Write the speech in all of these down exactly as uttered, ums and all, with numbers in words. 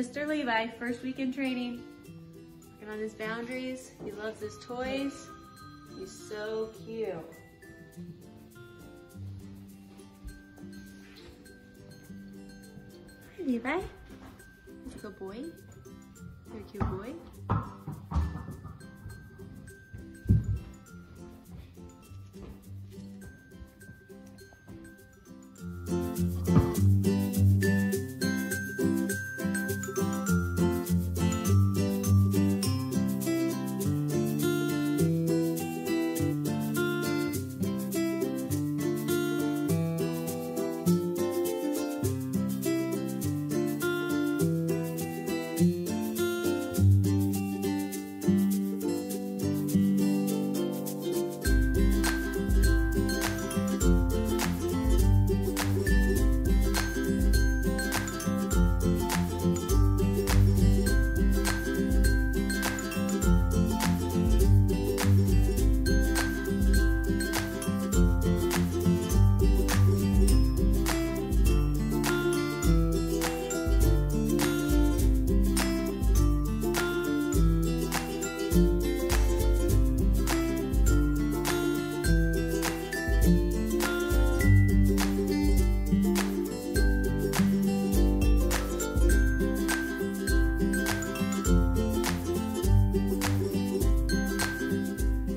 Mister Levi, first week in training, working on his boundaries. He loves his toys. He's so cute. Hi, Levi. He's a good boy. You're a cute boy.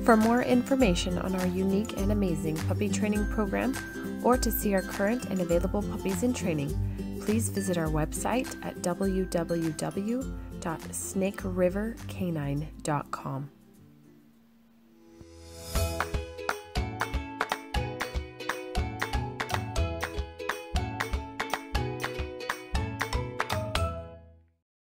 For more information on our unique and amazing puppy training program, or to see our current and available puppies in training, please visit our website at w w w dot snake river canine dot com.